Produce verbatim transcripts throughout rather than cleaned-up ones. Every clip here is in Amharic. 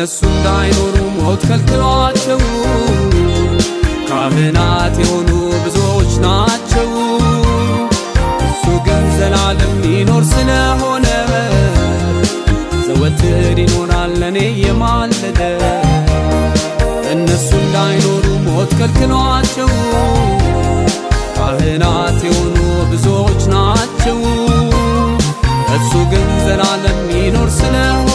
እነሱ እንዳይኖሩ ሞት ከልክሏቸው ካህናት የሆኑ ብዙዎች ናቸው። እሱ ግን ዘላለም ይኖር ስለሆነ ዘወትር ይኖራል ለኔ የማለደ። እነሱ እንዳይኖሩ ሞት ከልክሏቸው ካህናት የሆኑ ብዙዎች ናቸው። እሱ ግን ዘላለም ይኖር ስለሆነ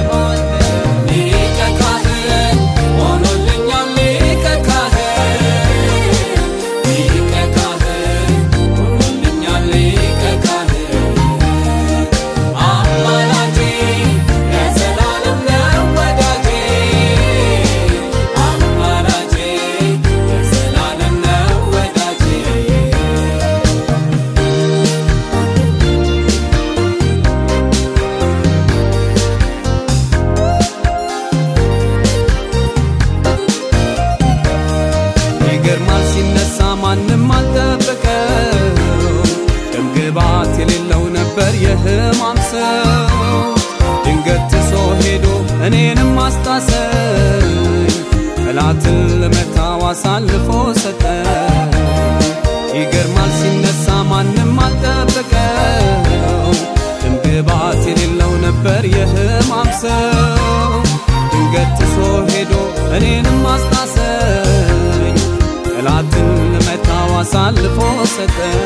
That